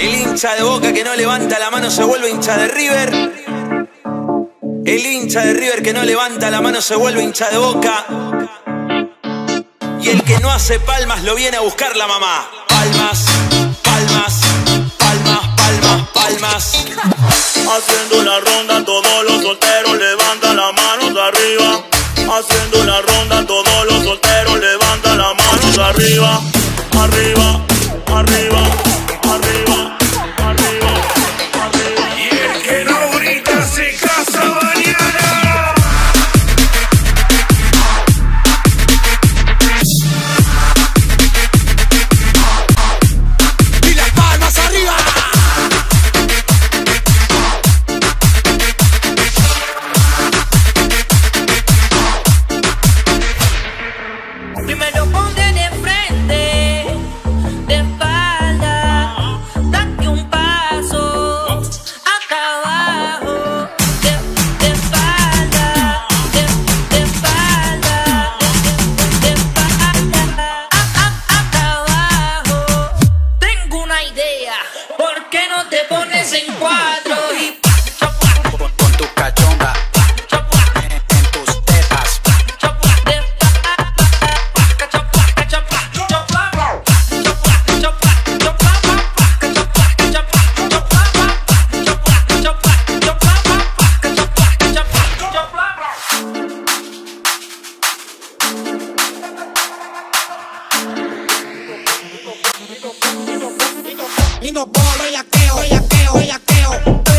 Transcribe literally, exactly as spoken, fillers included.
El hincha de Boca que no levanta la mano se vuelve hincha de River. El hincha de River que no levanta la mano se vuelve hincha de Boca. Y el que no hace palmas lo viene a buscar la mamá. Palmas, palmas, palmas, palmas, palmas. Haciendo la ronda todos los solteros levantan las manos arriba. Haciendo la ronda todos los solteros levantan las manos arriba. Arriba, arriba, arriba, arriba, arriba. Y el que no grita se casa mañana. Y las palmas arriba. Primero ponen enfrente. En cuatro y con, con tu cachonda en tus tetas. Y no voy a queo, voy a queo, voy a queo.